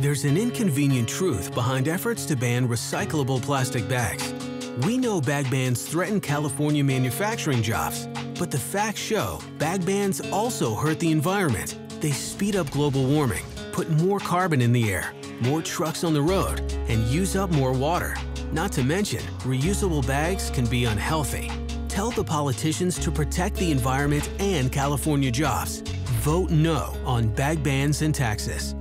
There's an inconvenient truth behind efforts to ban recyclable plastic bags. We know bag bans threaten California manufacturing jobs, but the facts show bag bans also hurt the environment. They speed up global warming, put more carbon in the air, more trucks on the road, and use up more water. Not to mention, reusable bags can be unhealthy. Tell the politicians to protect the environment and California jobs. Vote no on bag bans and taxes.